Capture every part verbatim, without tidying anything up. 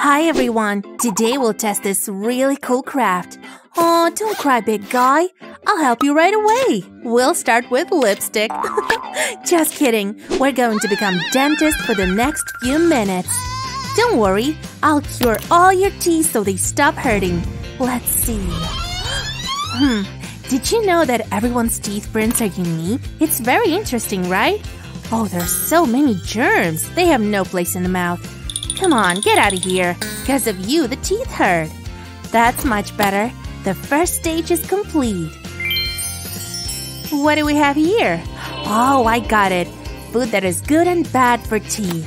Hi everyone! Today we'll test this really cool craft. Oh, don't cry, big guy. I'll help you right away. We'll start with lipstick. Just kidding. We're going to become dentists for the next few minutes. Don't worry. I'll cure all your teeth so they stop hurting. Let's see. Hmm. Did you know that everyone's teeth prints are unique? It's very interesting, right? Oh, there's so many germs. They have no place in the mouth. Come on, get out of here. Because of you, the teeth hurt. That's much better. The first stage is complete. What do we have here? Oh, I got it. Food that is good and bad for teeth.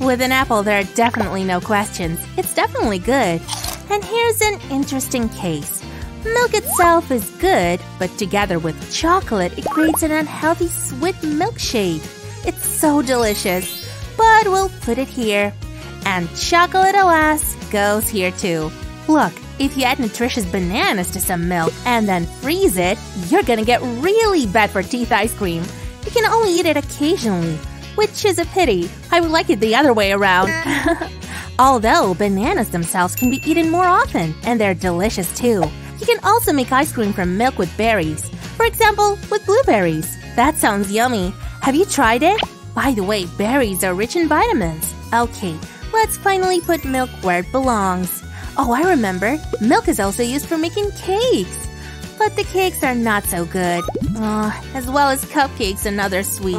With an apple, there are definitely no questions. It's definitely good. And here's an interesting case. Milk itself is good, but together with chocolate, it creates an unhealthy sweet milkshake. It's so delicious. But we'll put it here. And chocolate, alas, goes here too. Look, if you add nutritious bananas to some milk and then freeze it, you're gonna get really bad for teeth ice cream. You can only eat it occasionally, which is a pity. I would like it the other way around. Although, bananas themselves can be eaten more often, and they're delicious too. You can also make ice cream from milk with berries. For example, with blueberries. That sounds yummy. Have you tried it? By the way, berries are rich in vitamins. Okay. Let's finally put milk where it belongs. Oh, I remember. Milk is also used for making cakes. But the cakes are not so good. Uh, as well as cupcakes and other sweets.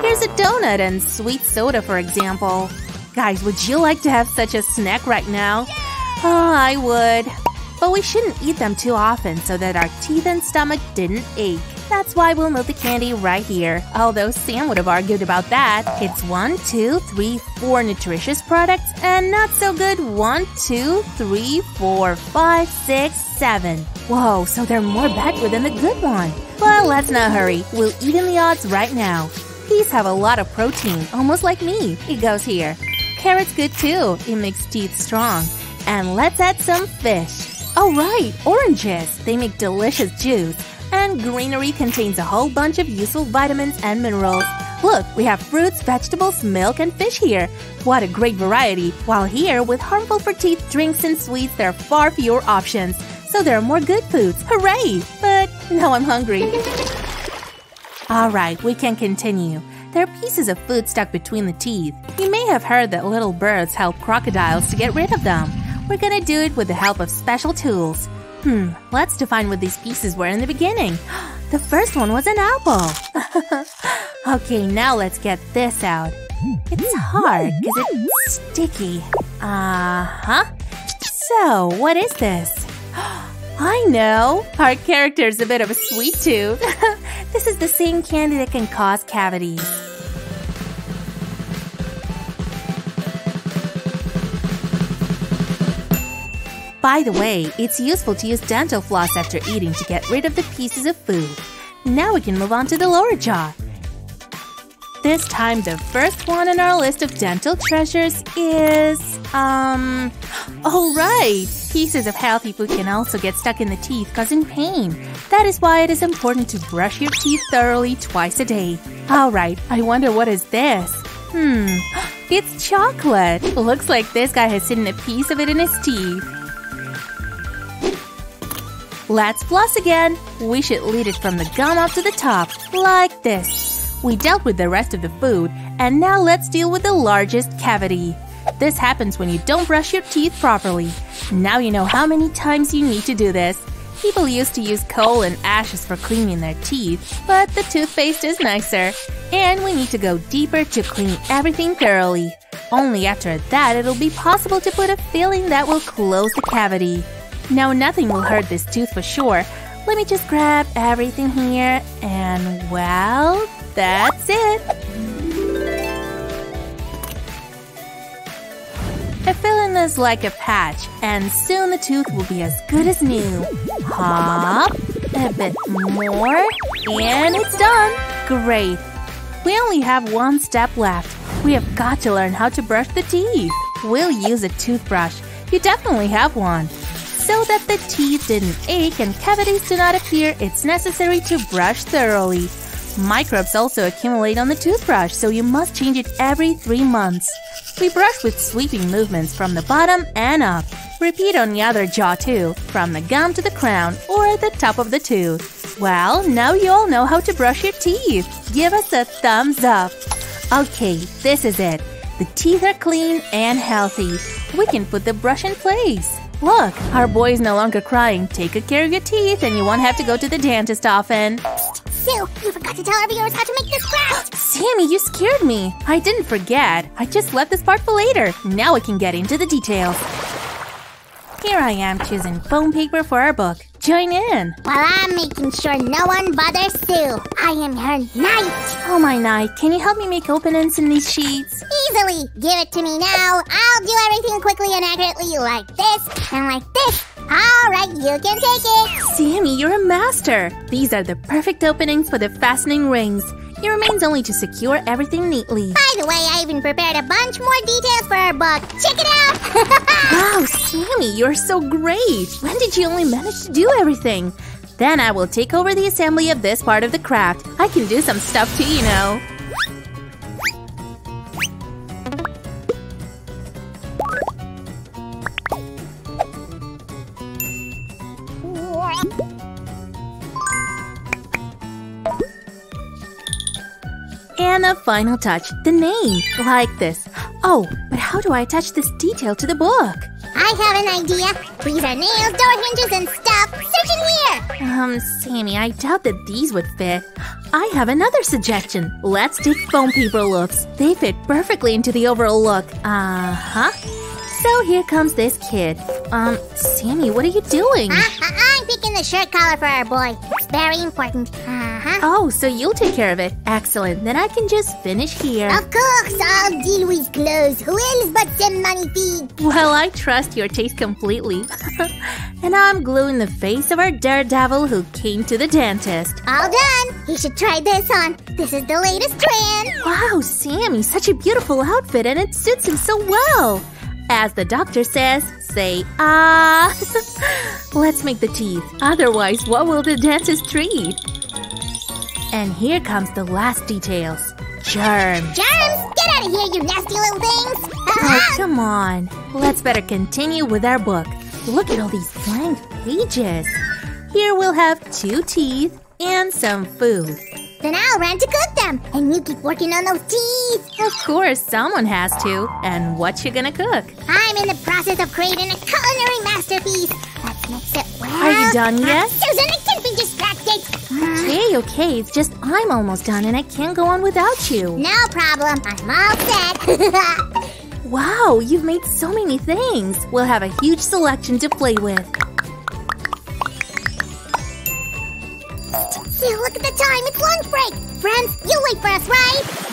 Here's a donut and sweet soda, for example. Guys, would you like to have such a snack right now? Oh, I would. But we shouldn't eat them too often so that our teeth and stomach didn't ache. That's why we'll melt the candy right here. Although Sam would have argued about that. It's one, two, three, four nutritious products and not so good one, two, three, four, five, six, seven. Whoa, so they're more backward than the good one. Well, let's not hurry. We'll even the odds right now. Peas have a lot of protein, almost like me. It goes here. Carrots good too. It makes teeth strong. And let's add some fish. Oh right, oranges. They make delicious juice. And greenery contains a whole bunch of useful vitamins and minerals. Look, we have fruits, vegetables, milk, and fish here. What a great variety! While here, with harmful for teeth drinks and sweets, there are far fewer options. So there are more good foods. Hooray! But now I'm hungry. Alright, we can continue. There are pieces of food stuck between the teeth. You may have heard that little birds help crocodiles to get rid of them. We're gonna do it with the help of special tools. Hmm, let's define what these pieces were in the beginning. The first one was an apple. Okay, now let's get this out. It's hard because it's sticky. Uh-huh. So, what is this? I know! Our character is a bit of a sweet tooth. This is the same candy that can cause cavities. By the way, it's useful to use dental floss after eating to get rid of the pieces of food. Now we can move on to the lower jaw. This time, the first one on our list of dental treasures is… um… Oh right! Pieces of healthy food can also get stuck in the teeth, causing pain. That is why it is important to brush your teeth thoroughly twice a day. Alright, I wonder what is this? Hmm… It's chocolate! Looks like this guy has hidden a piece of it in his teeth. Let's floss again. We should lead it from the gum up to the top, like this. We dealt with the rest of the food, and now let's deal with the largest cavity. This happens when you don't brush your teeth properly. Now you know how many times you need to do this. People used to use coal and ashes for cleaning their teeth, but the toothpaste is nicer. And we need to go deeper to clean everything thoroughly. Only after that it'll be possible to put a filling that will close the cavity. Now nothing will hurt this tooth for sure. Let me just grab everything here and, well, that's it! A filling is like a patch and soon the tooth will be as good as new. Hop, a bit more, and it's done! Great! We only have one step left. We have got to learn how to brush the teeth. We'll use a toothbrush. You definitely have one. So that the teeth didn't ache and cavities do not appear, it's necessary to brush thoroughly. Microbes also accumulate on the toothbrush, so you must change it every three months. We brush with sweeping movements from the bottom and up. Repeat on the other jaw too, from the gum to the crown or at the top of the tooth. Well, now you all know how to brush your teeth. Give us a thumbs up. Okay, this is it. The teeth are clean and healthy. We can put the brush in place. Look, our boy is no longer crying. Take good care of your teeth and you won't have to go to the dentist often. Sue, you forgot to tell our viewers how to make this craft! Sammy, you scared me! I didn't forget. I just left this part for later. Now we can get into the details. Here I am choosing foam paper for our book. Join in! While I'm making sure no one bothers Sue. I am her knight! Oh, my knight, can you help me make openings in these sheets? Easily! Give it to me now. I'll do everything quickly and accurately like this and like this. Alright, you can take it! Sammy, you're a master! These are the perfect openings for the fastening rings. It remains only to secure everything neatly. By the way, I even prepared a bunch more details for our book. Check it out! Wow, Sammy, you're so great! When did you only manage to do everything? Then I will take over the assembly of this part of the craft. I can do some stuff too, you know. And the final touch, the name, like this. Oh, but how do I attach this detail to the book? I have an idea. These are nails, door hinges, and stuff. Search in here! Um, Sammy, I doubt that these would fit. I have another suggestion. Let's take foam paper looks. They fit perfectly into the overall look. Uh-huh. So here comes this kid. Um, Sammy, what are you doing? Uh, uh, I'm picking the shirt collar for our boy. It's very important. Uh-huh. Oh, so you'll take care of it. Excellent. Then I can just finish here. Of course, I'll deal with clothes. Who else but some money feet? Well, I trust your taste completely. And I'm gluing the face of our daredevil who came to the dentist. All done. He should try this on. This is the latest trend. Wow, Sammy, such a beautiful outfit and it suits him so well. As the doctor says, say ah. Let's make the teeth. Otherwise, what will the dentist treat? And here comes the last details. Germs. Germs? Get out of here, you nasty little things! Oh, come on. Let's better continue with our book. Look at all these blank pages. Here we'll have two teeth and some food. Then I'll run to cook them, and you keep working on those teeth! Of course, someone has to. And what you gonna cook? I'm in the process of creating a culinary masterpiece! Let's mix it well. Are you done yet? Uh, Susan, I can't be distracted! Okay, okay, it's just I'm almost done and I can't go on without you. No problem, I'm all set! Wow, you've made so many things! We'll have a huge selection to play with. Look at the time! It's lunch break! Friends, you'll wait for us, right?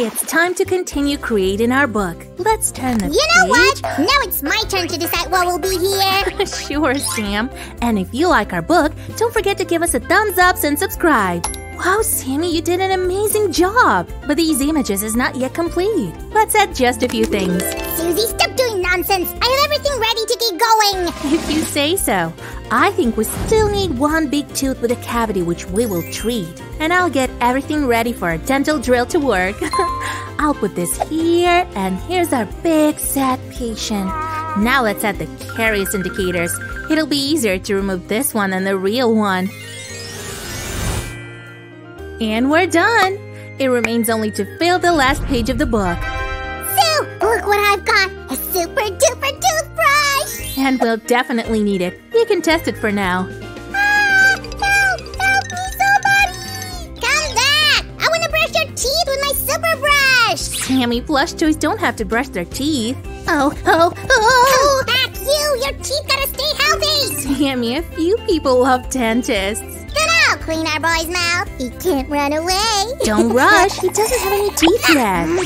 It's time to continue creating our book. Let's turn the You know page. What? Now it's my turn to decide what will be here. Sure, Sam. And if you like our book, don't forget to give us a thumbs up and subscribe. Wow, Sammy, you did an amazing job! But these images is not yet complete. Let's add just a few things. Susie, stop doing nonsense! I have everything ready to keep going! If you say so. I think we still need one big tooth with a cavity which we will treat. And I'll get everything ready for our dental drill to work. I'll put this here, and here's our big, sad patient. Now let's add the caries indicators. It'll be easier to remove this one than the real one. And we're done! It remains only to fill the last page of the book. Sue! Look what I've got! A super-duper toothbrush! And we'll definitely need it. You can test it for now. Ah! Help! Help me, somebody! Come back! I want to brush your teeth with my super brush! Sammy, plush toys don't have to brush their teeth. Oh, oh, oh! Come back, you! Your teeth gotta stay healthy! Sammy, a few people love dentists. Clean our boy's mouth. He can't run away. Don't rush. He doesn't have any teeth yet. Then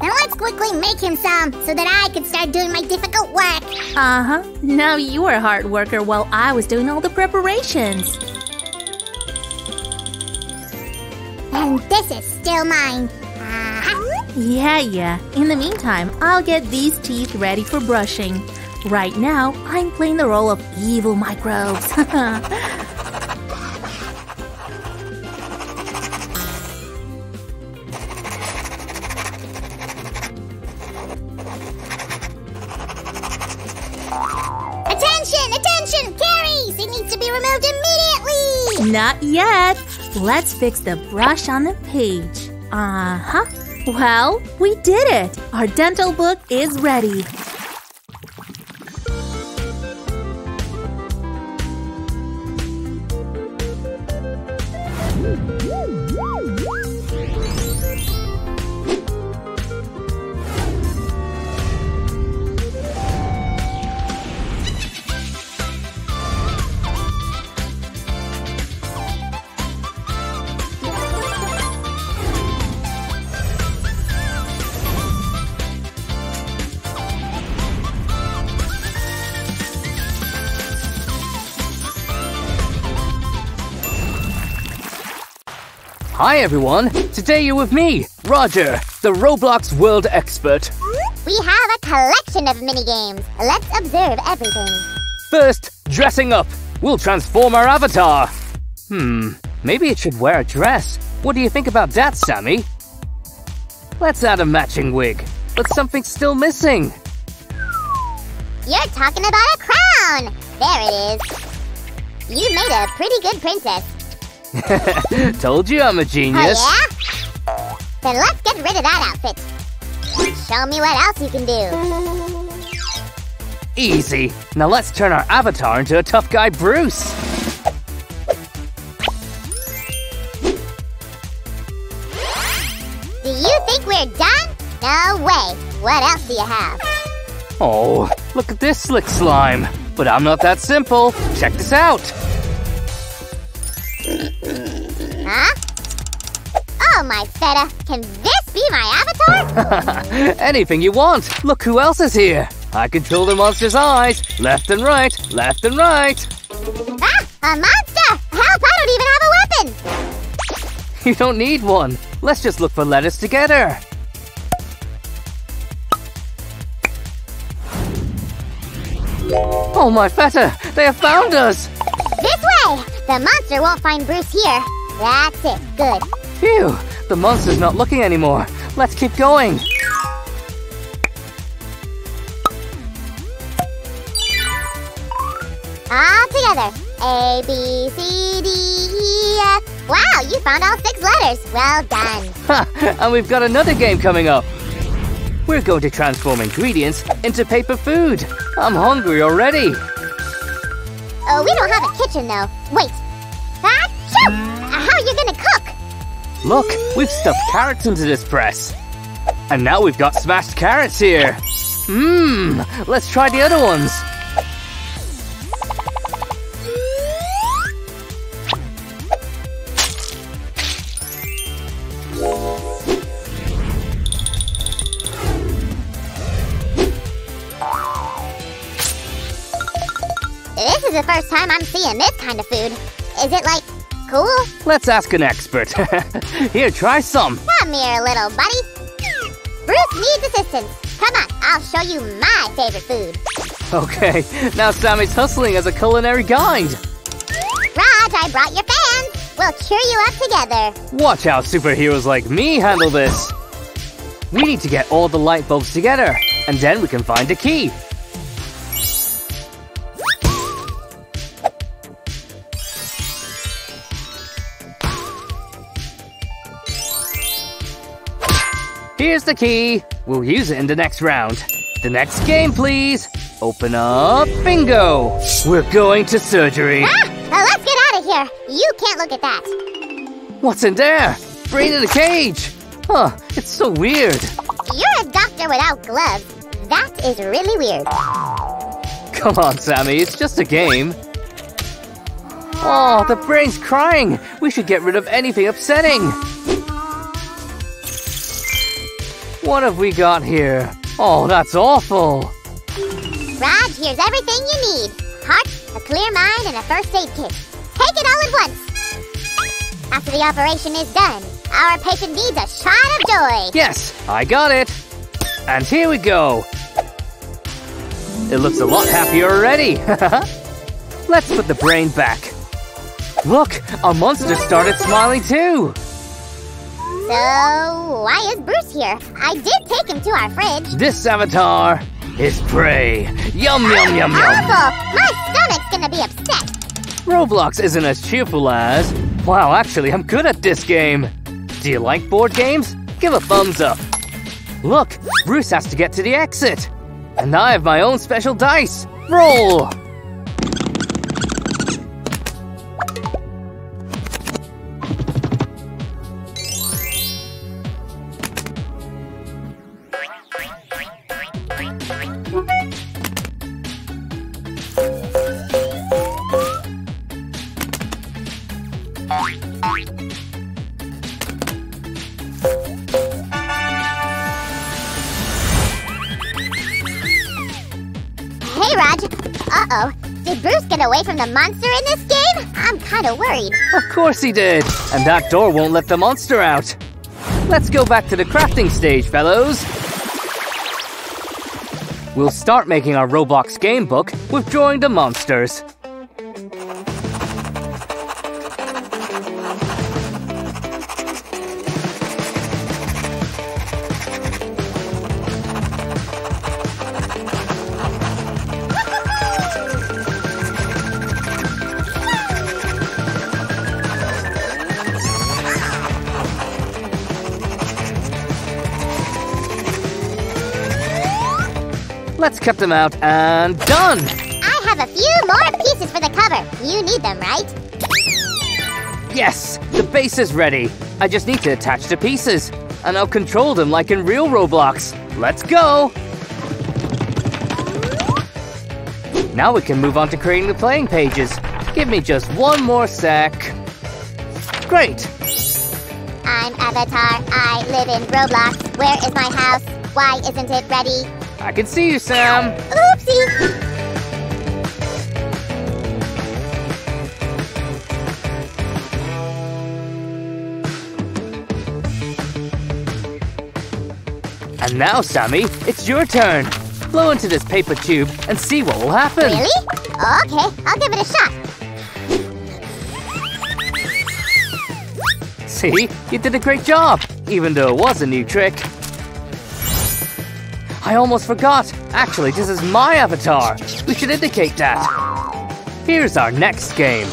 let's quickly make him some so that I can start doing my difficult work. Uh-huh. Now you were a hard worker while I was doing all the preparations. And this is still mine. Uh-huh. Yeah, yeah. In the meantime, I'll get these teeth ready for brushing. Right now, I'm playing the role of evil microbes. Not yet. Let's fix the brush on the page. Uh-huh. Well, we did it! Our dental book is ready. Hi everyone! Today you're with me, Roger, the Roblox world expert. We have a collection of minigames. Let's observe everything. First, dressing up. We'll transform our avatar. Hmm, maybe it should wear a dress. What do you think about that, Sammy? Let's add a matching wig. But something's still missing. You're talking about a crown! There it is. You made a pretty good princess. Told you I'm a genius. Oh, yeah? Then let's get rid of that outfit. Show me what else you can do. Easy. Now let's turn our avatar into a tough guy, Bruce. Do you think we're done? No way. What else do you have? Oh, look at this slick slime. But I'm not that simple. Check this out. Huh? Oh, my Feta! Can this be my avatar? Anything you want! Look who else is here! I control the monster's eyes! Left and right! Left and right! Ah! A monster! Help! I don't even have a weapon! You don't need one! Let's just look for letters together! Oh, my Feta! They have found us! This way! The monster won't find Bruce here. That's it. Good. Phew. The monster's not looking anymore. Let's keep going. All together. A, B, C, D, E, F. Wow, you found all six letters. Well done. Ha! And we've got another game coming up. We're going to transform ingredients into paper food. I'm hungry already. Oh, we don't have a kitchen, though. Wait. Ah, shoot! How are you gonna cook? Look, we've stuffed carrots into this press. And now we've got smashed carrots here. Mmm, let's try the other ones. This is the first time I'm seeing this kind of food. Is it, like, cool? Let's ask an expert. Here, try some. Come here, little buddy. Bruce needs assistance. Come on, I'll show you my favorite food. Okay, now Sammy's hustling as a culinary guide. Raj, I brought your fans. We'll cheer you up together. Watch how superheroes like me handle this. We need to get all the light bulbs together, and then we can find a key. Here's the key. We'll use it in the next round. The next game, please. Open up. Bingo. We're going to surgery. Ah, well, let's get out of here. You can't look at that. What's in there? Brain in a cage. Huh, it's so weird. You're a doctor without gloves. That is really weird. Come on, Sammy. It's just a game. Oh, the brain's crying. We should get rid of anything upsetting. What have we got here? Oh, that's awful. Raj, here's everything you need. Heart, a clear mind, and a first aid kit. Take it all at once. After the operation is done, our patient needs a shot of joy. Yes, I got it. And here we go. It looks a lot happier already. Let's put the brain back. Look, our monster started smiling too. So, why is Bruce here? I did take him to our fridge. This avatar is prey. Yum, yum, yum, yum. Awful! My stomach's gonna be upset. Roblox isn't as cheerful as… Wow, actually, I'm good at this game. Do you like board games? Give a thumbs up. Look, Bruce has to get to the exit. And I have my own special dice. Roll! Away from the monster in this game? I'm kind of worried. Of course he did. And that door won't let the monster out. Let's go back to the crafting stage, fellows. We'll start making our Roblox game book with drawing the monsters. Let's cut them out and done! I have a few more pieces for the cover. You need them, right? Yes! The base is ready. I just need to attach the pieces. And I'll control them like in real Roblox. Let's go! Now we can move on to creating the playing pages. Give me just one more sec. Great! I'm Avatar. I live in Roblox. Where is my house? Why isn't it ready? I can see you, Sam. Oopsie. And now, Sammy, it's your turn. Blow into this paper tube and see what will happen. Really? Okay, I'll give it a shot. See? You did a great job, even though it was a new trick. I almost forgot! Actually, this is my avatar! We should indicate that! Here's our next game.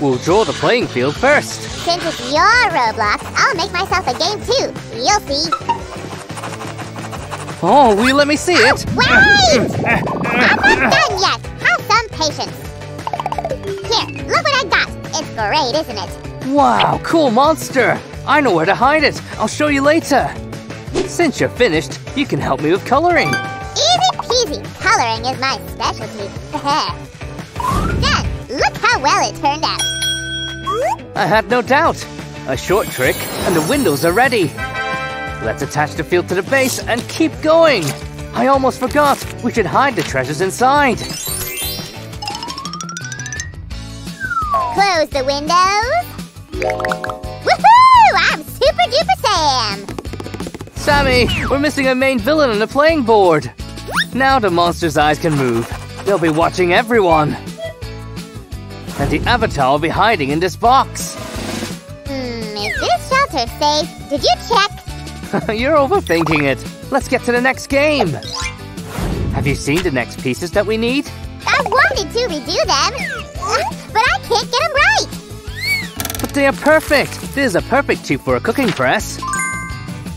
We'll draw the playing field first. Since it's your Roblox, I'll make myself a game too. You'll see. Oh, will you let me see oh, it? Wait! I'm not done yet! Have some patience. Here, look what I got! It's great, isn't it? Wow, cool monster! I know where to hide it! I'll show you later! Since you're finished, you can help me with coloring. Easy peasy. Coloring is my specialty. Then, look how well it turned out. I had no doubt. A short trick, and the windows are ready. Let's attach the field to the base and keep going. I almost forgot. We should hide the treasures inside. Close the windows. Woohoo! I'm Super Duper Sam. Sammy, we're missing a main villain on the playing board. Now the monster's eyes can move. They'll be watching everyone. And the avatar will be hiding in this box. Hmm, is this shelter safe? Did you check? You're overthinking it. Let's get to the next game. Have you seen the next pieces that we need? I wanted to redo them, but I can't get them right. But they are perfect. This is a perfect tube for a cooking press.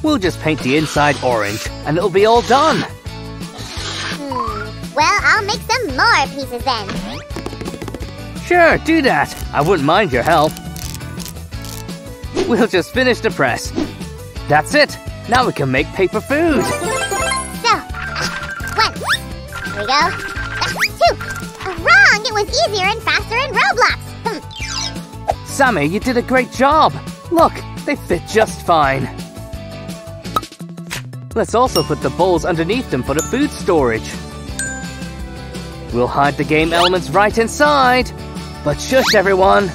We'll just paint the inside orange, and it'll be all done! Hmm. Well, I'll make some more pieces then. Sure, do that. I wouldn't mind your help. We'll just finish the press. That's it! Now we can make paper food! So, uh, one. Here we go. Uh, two. Wrong! It was easier and faster in Roblox! Hm. Sammy, you did a great job! Look, they fit just fine. Let's also put the bowls underneath them for the food storage. We'll hide the game elements right inside. But shush, everyone.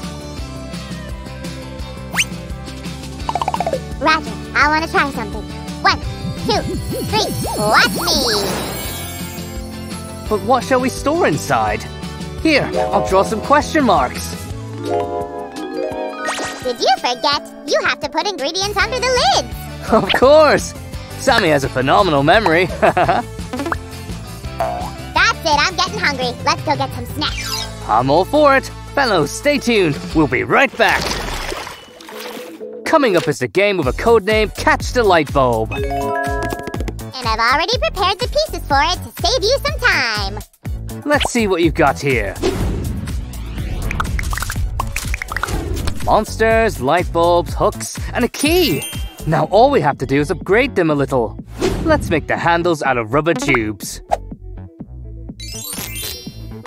Roger, I want to try something. One, two, three, watch me! But what shall we store inside? Here, I'll draw some question marks. Did you forget? You have to put ingredients under the lids. Of course! Sammy has a phenomenal memory. That's it, I'm getting hungry. Let's go get some snacks. I'm all for it. Fellows, stay tuned. We'll be right back. Coming up is the game with a code name Catch the Light Bulb. And I've already prepared the pieces for it to save you some time. Let's see what you've got here. Monsters, light bulbs, hooks, and a key. Now all we have to do is upgrade them a little. Let's make the handles out of rubber tubes.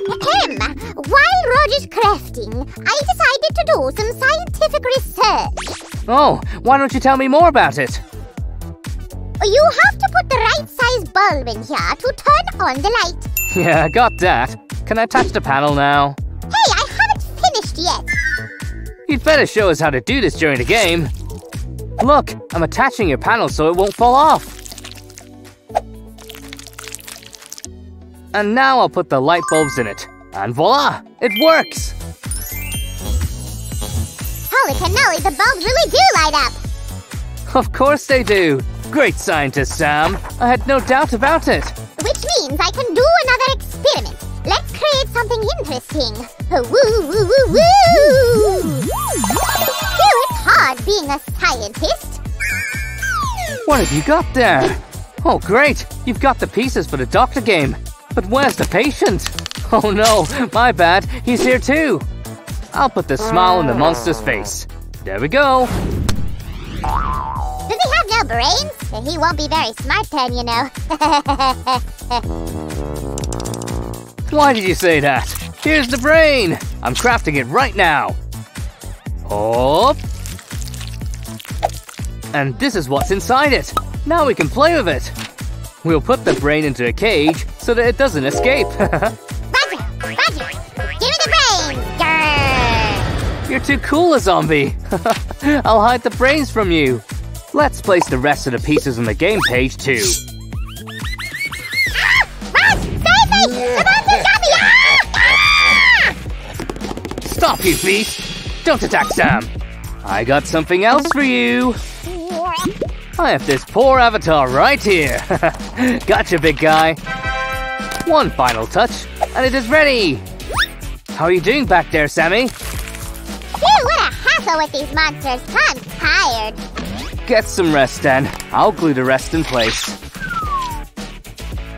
Ahem. While Roger's crafting, I decided to do some scientific research. Oh, why don't you tell me more about it? You have to put the right size bulb in here to turn on the light. Yeah, I got that. Can I touch the panel now? Hey, I haven't finished yet. You'd better show us how to do this during the game. Look, I'm attaching your panel so it won't fall off. And now I'll put the light bulbs in it. And voila! It works! Holy cannoli, the bulbs really do light up! Of course they do! Great scientist, Sam! I had no doubt about it! Which means I can do another experiment. Let's create something interesting. Woo woo woo woo! Phew, it's hard being a scientist! What have you got there? Oh great! You've got the pieces for the doctor game. But where's the patient? Oh no, my bad, he's here too. I'll put the smile on the monster's face. There we go. Does he have no brains? He won't be very smart then, you know. Why did you say that? Here's the brain. I'm crafting it right now. Hop. And this is what's inside it. Now we can play with it. We'll put the brain into a cage so that it doesn't escape. Roger! Roger! Give me the brain! Grr. You're too cool a zombie! I'll hide the brains from you! Let's place the rest of the pieces on the game page too. Ah! Raj! Save me! The monster got me! Ah! Ah! Stop, you beast! Don't attack Sam! I got something else for you! I have this poor avatar right here. Gotcha, big guy. One final touch, and it is ready. How are you doing back there, Sammy? Phew, what a hassle with these monsters. I'm tired. Get some rest, then. I'll glue the rest in place.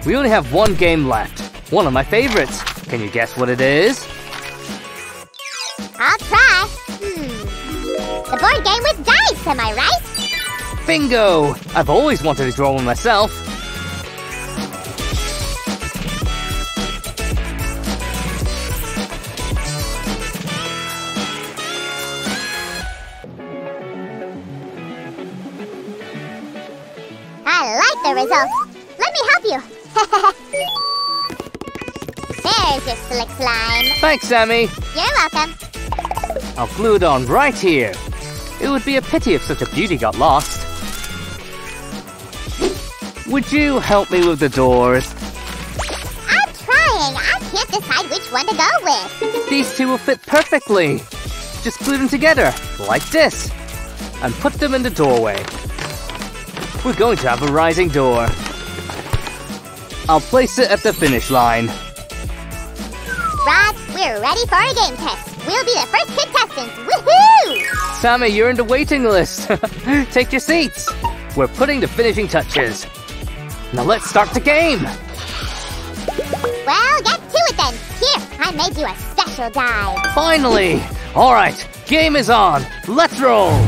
We only have one game left. One of my favorites. Can you guess what it is? I'll try. Hmm. The board game with dice, am I right? Bingo! I've always wanted to draw one myself. I like the results. Let me help you. There's your slick slime. Thanks, Sammy. You're welcome. I'll glue it on right here. It would be a pity if such a beauty got lost. Would you help me with the doors? I'm trying. I can't decide which one to go with. These two will fit perfectly. Just glue them together, like this. And put them in the doorway. We're going to have a rising door. I'll place it at the finish line. Raj, we're ready for a game test. We'll be the first contestants. Woohoo! Sammy, you're in the waiting list. Take your seats. We're putting the finishing touches. Now let's start the game! Well, get to it then! Here, I made you a special die! Finally! Alright, game is on! Let's roll!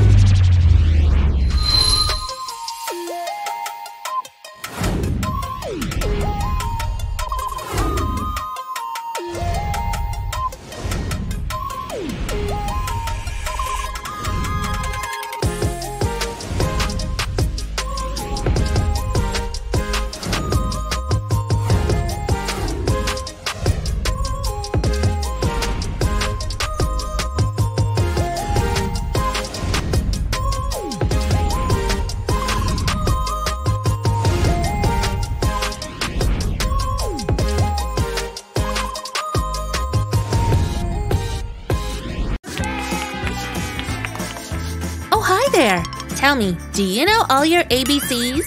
Do you know all your A B Cs?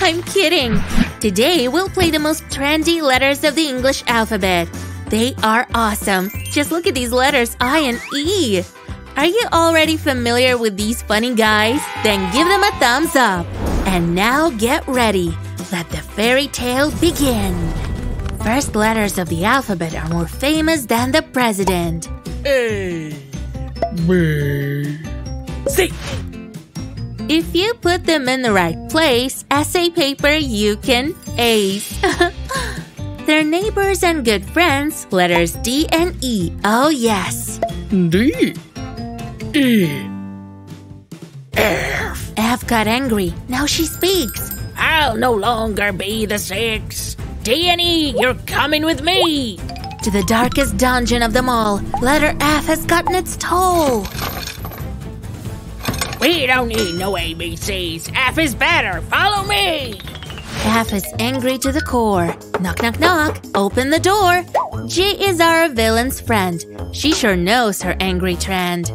I'm kidding! Today we'll play the most trendy letters of the English alphabet. They are awesome! Just look at these letters I and E! Are you already familiar with these funny guys? Then give them a thumbs up! And now get ready! Let the fairy tale begin! First letters of the alphabet are more famous than the president. A, B, C. If you put them in the right place, essay paper you can ace. Their neighbors and good friends, letters D and E. Oh yes. D, E, F. F got angry. Now she speaks. I'll no longer be the six. D and E, you're coming with me. To the darkest dungeon of them all, letter F has gotten its toll. We don't need no A B Cs. F is better. Follow me. F is angry to the core. Knock, knock, knock. Open the door. G is our villain's friend. She sure knows her angry trend.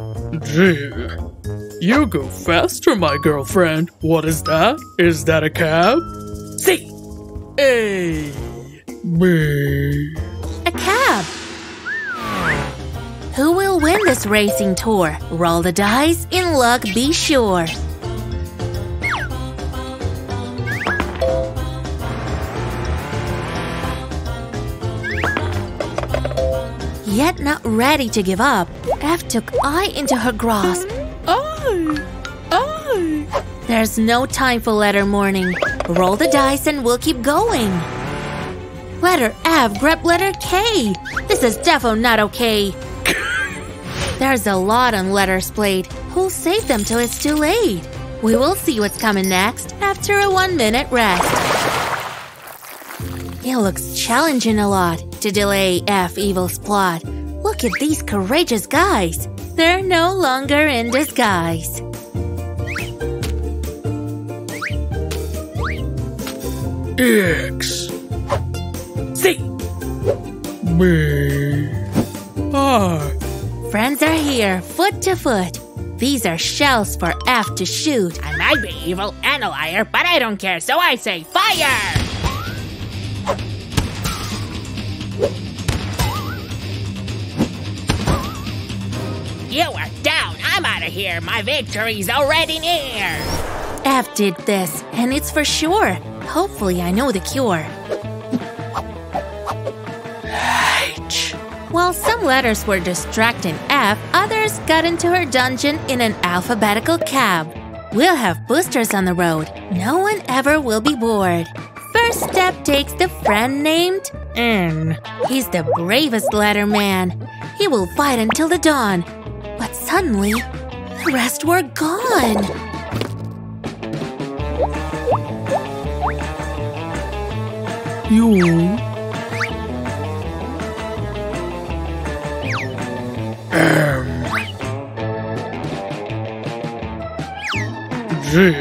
G, you go faster, my girlfriend. What is that? Is that a cab? C, A, B. A cab. Who will win this racing tour? Roll the dice, in luck be sure. Yet not ready to give up, F took I into her grasp. I, I. There's no time for letter mourning. Roll the dice and we'll keep going. Letter F grabbed letter K. This is defo not okay. There's a lot on letters played. Who'll save them till it's too late? We will see what's coming next after a one-minute rest. It looks challenging a lot to delay F evil's plot. Look at these courageous guys. They're no longer in disguise. X, C, B, R. Friends are here, foot to foot. These are shells for F to shoot. I might be evil and a liar, but I don't care, so I say fire! You are down, I'm out of here, my victory's already near! F did this, and it's for sure. Hopefully I know the cure. While some letters were distracting F, others got into her dungeon in an alphabetical cab. We'll have boosters on the road. No one ever will be bored. First step takes the friend named N. He's the bravest letter man. He will fight until the dawn. But suddenly, the rest were gone. You. M, G.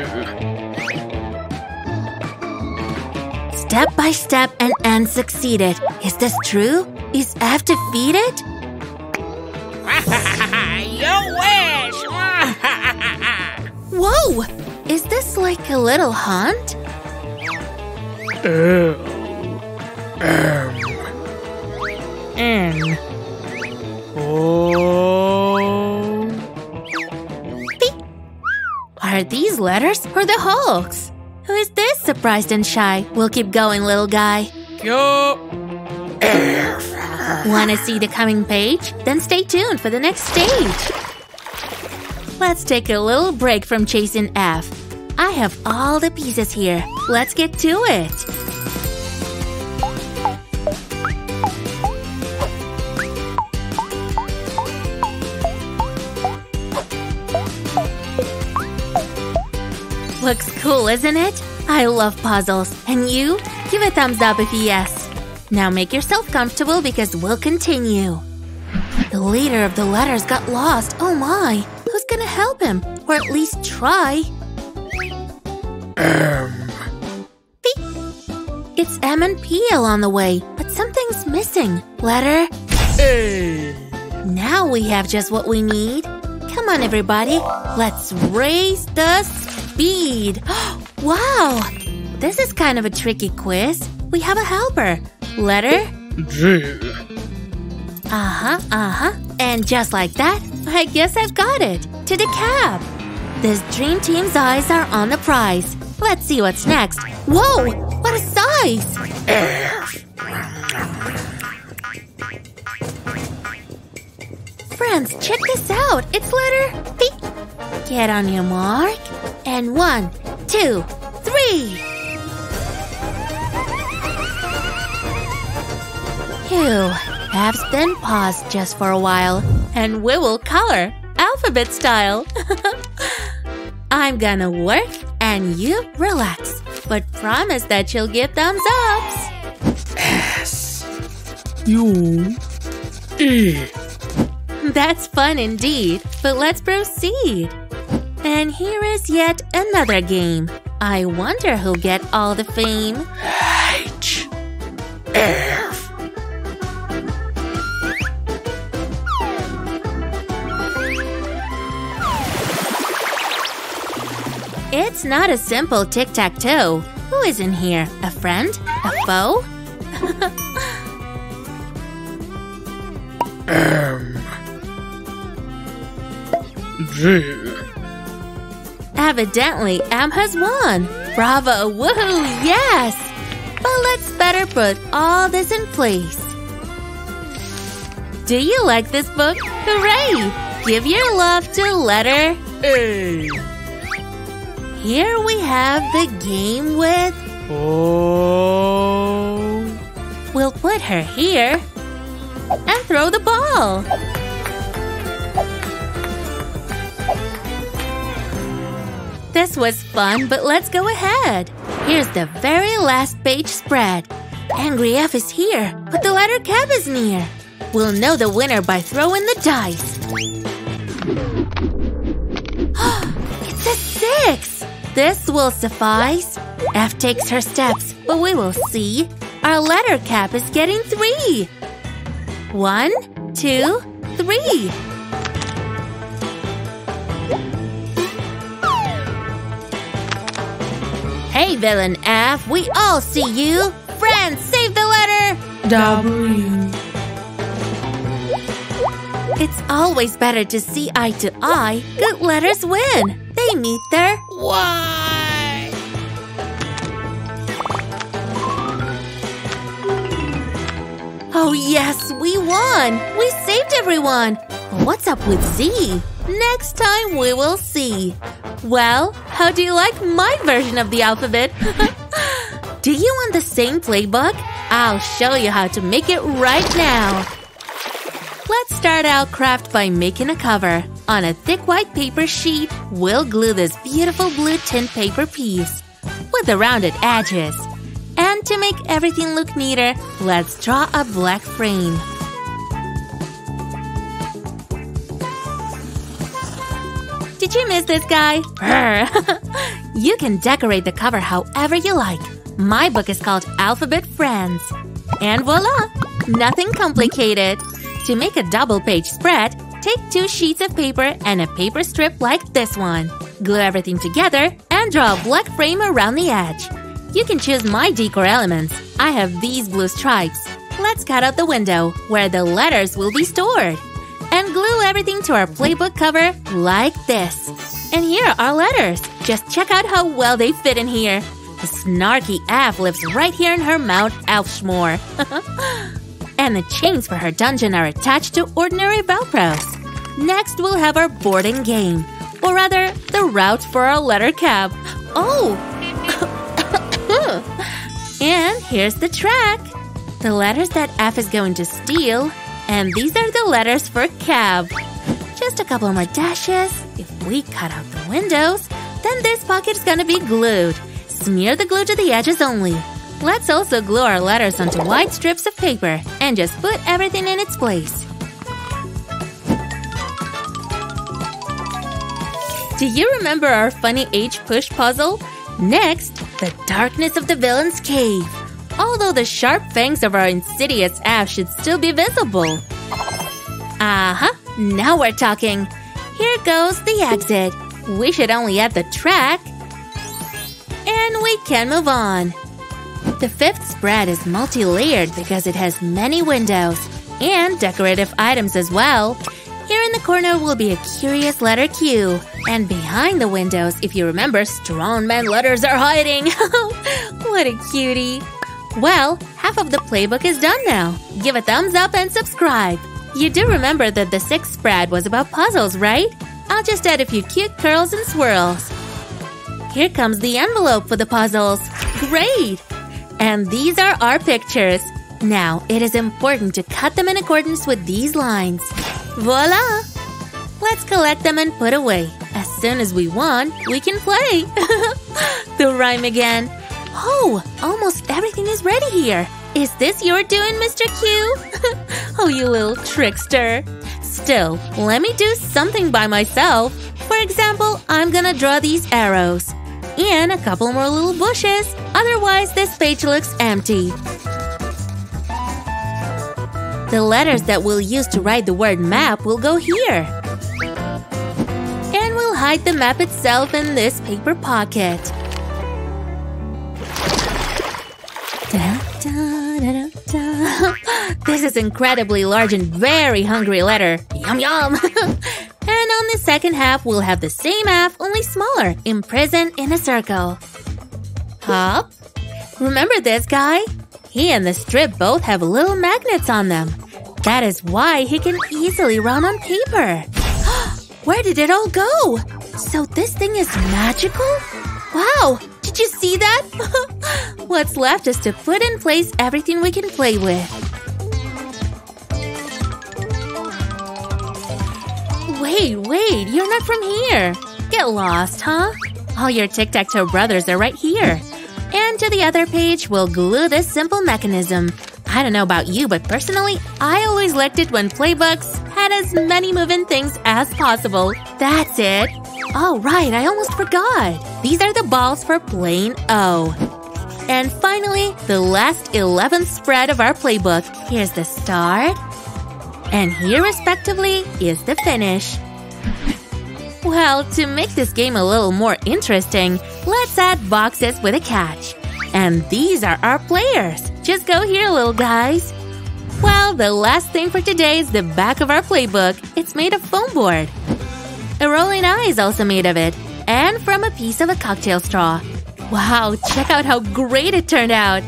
Step by step and N succeeded. Is this true? Is F defeated? You wish! Whoa! Is this like a little haunt? L, M, N. Oh. Are these letters or the Hulks? Who is this surprised and shy? We'll keep going, little guy. Yo. Wanna see the coming page? Then stay tuned for the next stage. Let's take a little break from chasing F. I have all the pieces here. Let's get to it. Looks cool, isn't it? I love puzzles. And you? Give a thumbs up if yes. Now make yourself comfortable because we'll continue. The leader of the letters got lost. Oh my! Who's gonna help him? Or at least try? M. P. It's M and P along the way, but something's missing. Letter A. Now we have just what we need. Come on, everybody. Let's raise the speed! Wow! This is kind of a tricky quiz. We have a helper. Letter G. Uh-huh, uh-huh. And just like that, I guess I've got it. To the cab. This dream team's eyes are on the prize. Let's see what's next. Whoa! What a size! Friends, check this out. It's letter P. Get on your mark. And one, two, three. Phew. Perhaps then pause just for a while. And we will color. Alphabet style. I'm gonna work and you relax. But promise that you'll give thumbs ups. S. U. E. That's fun indeed. But let's proceed. And here is yet another game. I wonder who'll get all the fame. H. F. It's not a simple tic-tac-toe. Who is in here? A friend? A foe? M. G. Evidently, M has won. Bravo! Woohoo! Yes! But let's better put all this in place. Do you like this book? Hooray! Give your love to letter A. Here we have the game with O. We'll put her here and throw the ball. This was fun, but let's go ahead. Here's the very last page spread. Angry F is here, but the letter K is near. We'll know the winner by throwing the dice. It's a six! This will suffice. F takes her steps, but we will see. Our letter cap is getting three. One, two, three. Hey, villain F, we all see you. Friends, save the letter W. It's always better to see eye to eye. Good letters win. They meet their Y. Oh yes, we won. We saved everyone. What's up with Z? Next time we will see. Well, how do you like my version of the alphabet? Do you want the same playbook? I'll show you how to make it right now. Let's start our craft by making a cover. On a thick white paper sheet, we'll glue this beautiful blue tint paper piece with the rounded edges. And to make everything look neater, let's draw a black frame. Did you miss this guy? You can decorate the cover however you like. My book is called Alphabet Friends. And voila! Nothing complicated. To make a double-page spread, take two sheets of paper and a paper strip like this one. Glue everything together and draw a black frame around the edge. You can choose my decor elements. I have these blue stripes. Let's cut out the window, where the letters will be stored. And glue everything to our playbook cover like this. And here are our letters. Just check out how well they fit in here. The snarky F lives right here in her Mount Elfshmoor. And the chains for her dungeon are attached to ordinary Velcros. Next, we'll have our boarding game. Or rather, the route for our letter cab. Oh! And here's the track. The letters that F is going to steal. And these are the letters for cab. Just a couple more dashes. If we cut out the windows, then this pocket's gonna be glued. Smear the glue to the edges only. Let's also glue our letters onto white strips of paper and just put everything in its place. Do you remember our funny H push puzzle? Next, the darkness of the villain's cave. Although the sharp fangs of our insidious F should still be visible. Uh-huh, now we're talking. Here goes the exit. We should only add the track. And we can move on. The fifth spread is multi-layered because it has many windows. and decorative items as well. Here in the corner will be a curious letter Q. And behind the windows, if you remember, strongman letters are hiding. What a cutie. Well, half of the playbook is done now. Give a thumbs up and subscribe. You do remember that the sixth spread was about puzzles, right? I'll just add a few cute curls and swirls. Here comes the envelope for the puzzles. Great! And these are our pictures. Now, it is important to cut them in accordance with these lines. Voila! Let's collect them and put away. As soon as we want, we can play. The rhyme again. Oh, almost everything is ready here. Is this your doing, Mister Q? Oh, you little trickster. Still, let me do something by myself. For example, I'm gonna draw these arrows. And a couple more little bushes. Otherwise, this page looks empty. The letters that we'll use to write the word map will go here. And we'll hide the map itself in this paper pocket. Da, da, da, da, da. This is incredibly large and very hungry letter. Yum yum! And on the second half, we'll have the same half, only smaller, imprisoned in a circle. Hop! Remember this guy? He and the strip both have little magnets on them. That is why he can easily run on paper. Where did it all go? So this thing is magical? Wow! Did you see that? What's left is to put in place everything we can play with. Wait, wait, you're not from here. Get lost, huh? All your tic-tac-toe brothers are right here. And to the other page, we'll glue this simple mechanism. I don't know about you, but personally, I always liked it when playbooks had as many moving things as possible. That's it! Oh, right, I almost forgot! These are the balls for plain O. And finally, the last eleventh spread of our playbook. Here's the start. And here, respectively, is the finish. Well, to make this game a little more interesting, let's add boxes with a catch. And these are our players. Just go here, little guys. Well, the last thing for today is the back of our playbook. It's made of foam board. A rolling eye is also made of it. And from a piece of a cocktail straw. Wow, check out how great it turned out!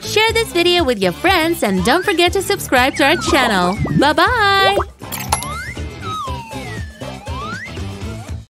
Share this video with your friends and don't forget to subscribe to our channel. Bye-bye!